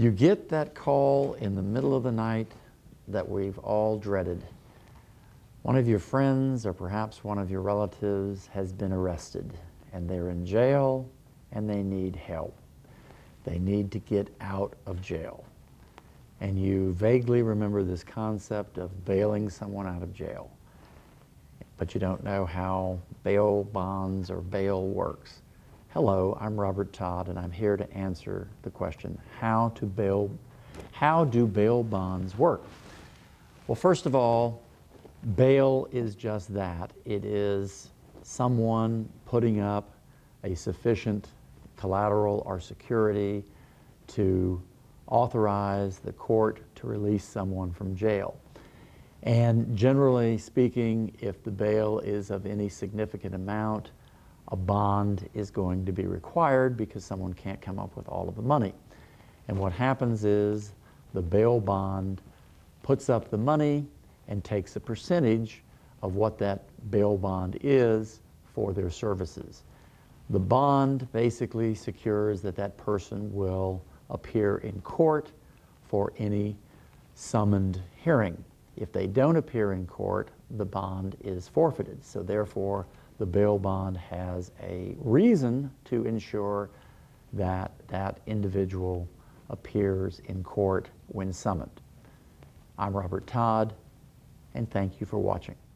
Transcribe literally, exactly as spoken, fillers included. You get that call in the middle of the night that we've all dreaded. One of your friends or perhaps one of your relatives has been arrested and they're in jail and they need help. They need to get out of jail. And you vaguely remember this concept of bailing someone out of jail, but you don't know how bail bonds or bail works. Hello, I'm Robert Todd, and I'm here to answer the question, how to bail, how do bail bonds work? Well, first of all, bail is just that. It is someone putting up a sufficient collateral or security to authorize the court to release someone from jail. And generally speaking, if the bail is of any significant amount, a bond is going to be required because someone can't come up with all of the money. And what happens is the bail bond puts up the money and takes a percentage of what that bail bond is for their services. The bond basically secures that that person will appear in court for any summoned hearing. If they don't appear in court, the bond is forfeited. So therefore, the bail bond has a reason to ensure that that individual appears in court when summoned. I'm Robert Todd, and thank you for watching.